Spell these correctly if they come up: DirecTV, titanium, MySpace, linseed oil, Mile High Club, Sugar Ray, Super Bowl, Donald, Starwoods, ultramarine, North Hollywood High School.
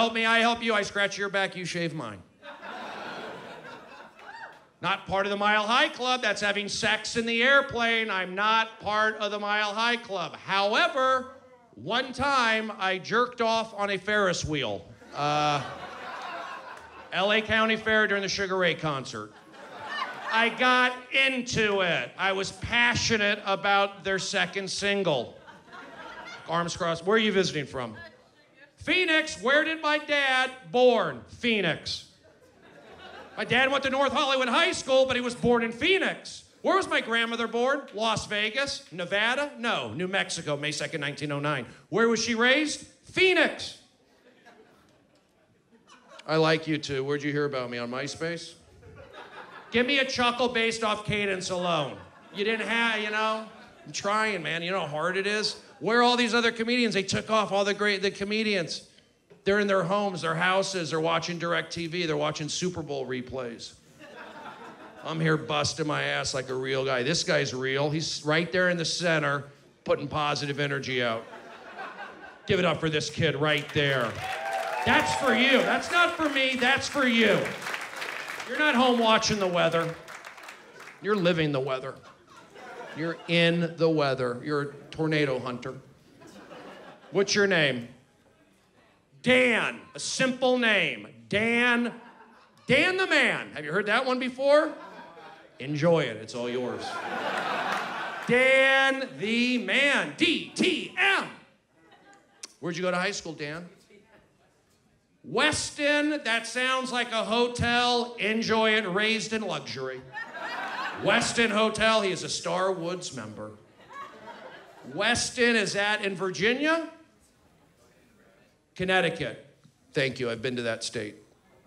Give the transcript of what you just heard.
help me, I help you, I scratch your back, you shave mine. Not part of the Mile High Club, that's having sex in the airplane. I'm not part of the Mile High Club. However, one time I jerked off on a Ferris wheel. LA County Fair during the Sugar Ray concert. I got into it. I was passionate about their second single. Arms crossed. Where are you visiting from? Phoenix. Where did my dad born? Phoenix. My dad went to North Hollywood High School, but he was born in Phoenix. Where was my grandmother born? Las Vegas, Nevada? No, New Mexico, May 2nd, 1909. Where was she raised? Phoenix. I like you too. Where'd you hear about me? On MySpace? Give me a chuckle based off cadence alone. You didn't have, you know? I'm trying, man. You know how hard it is? Where are all these other comedians? They took off all the comedians. They're in their homes, their houses. They're watching DirecTV. They're watching Super Bowl replays. I'm here busting my ass like a real guy. This guy's real. He's right there in the center, putting positive energy out. Give it up for this kid right there. That's for you. That's not for me. That's for you. You're not home watching the weather. You're living the weather. You're in the weather. You're a tornado hunter. What's your name? Dan. A simple name. Dan. Dan the Man. Have you heard that one before? Enjoy it. It's all yours. Dan the Man. DTM. Where'd you go to high school, Dan? Weston, that sounds like a hotel. Enjoy it, raised in luxury. Weston Hotel, he is a Starwoods member. Weston, is that in Virginia? Connecticut. Thank you, I've been to that state.